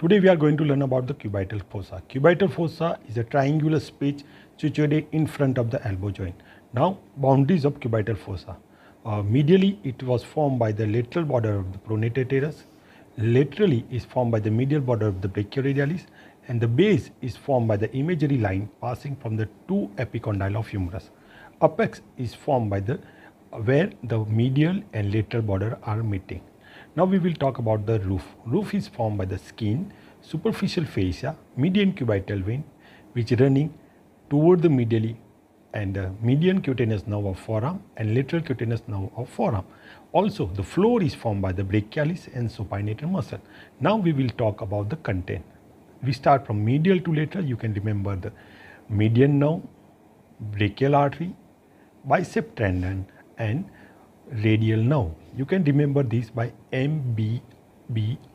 Today we are going to learn about the cubital fossa. Cubital fossa is a triangular space situated in front of the elbow joint. Now, boundaries of cubital fossa. Medially, it was formed by the lateral border of the pronator teres. Laterally is formed by the medial border of the brachioradialis, and the base is formed by the imaginary line passing from the two epicondyle of humerus. Apex is formed by the where the medial and lateral border are meeting. Now we will talk about the roof. Roof is formed by the skin, superficial fascia, median cubital vein, which running toward the medially, and the median cutaneous nerve of forearm and lateral cutaneous nerve of forearm. Also, the floor is formed by the brachialis and supinator muscle. Now we will talk about the content. We start from medial to lateral. You can remember the median nerve, brachial artery, biceps tendon, and radial nerve. You can remember this by MBBR.